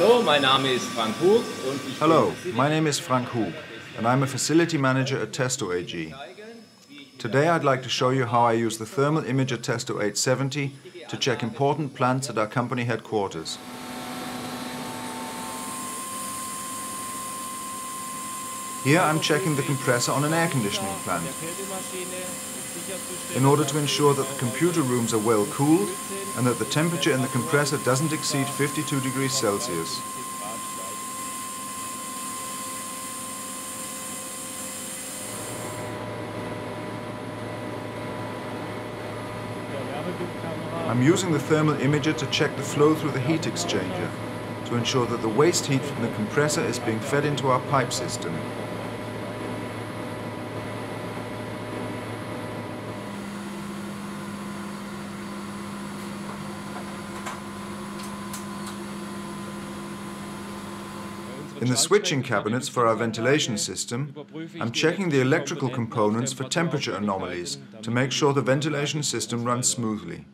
Hello, my name is Frank Hug. Hello, my name is Frank Hug, and I'm a facility manager at Testo AG. Today I'd like to show you how I use the thermal image at Testo 870 to check important plants at our company headquarters. Here I'm checking the compressor on an air conditioning plant. In order to ensure that the computer rooms are well cooled and that the temperature in the compressor doesn't exceed 52 degrees Celsius. I'm using the thermal imager to check the flow through the heat exchanger to ensure that the waste heat from the compressor is being fed into our pipe system. In the switching cabinets for our ventilation system, I'm checking the electrical components for temperature anomalies to make sure the ventilation system runs smoothly.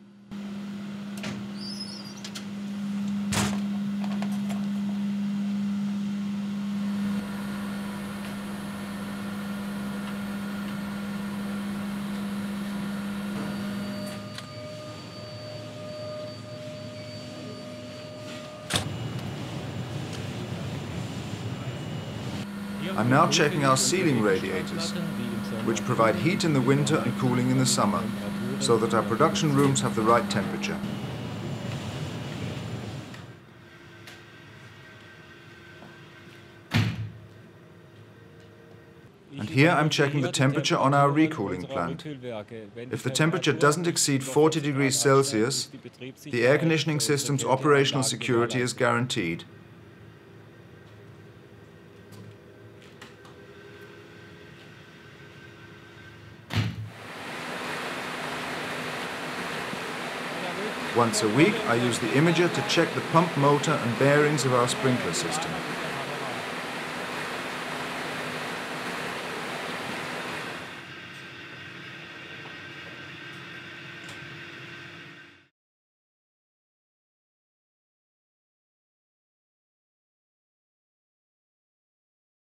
I'm now checking our ceiling radiators, which provide heat in the winter and cooling in the summer, so that our production rooms have the right temperature. And here I'm checking the temperature on our recooling plant. If the temperature doesn't exceed 40 degrees Celsius, the air conditioning system's operational security is guaranteed. Once a week, I use the imager to check the pump, motor and bearings of our sprinkler system.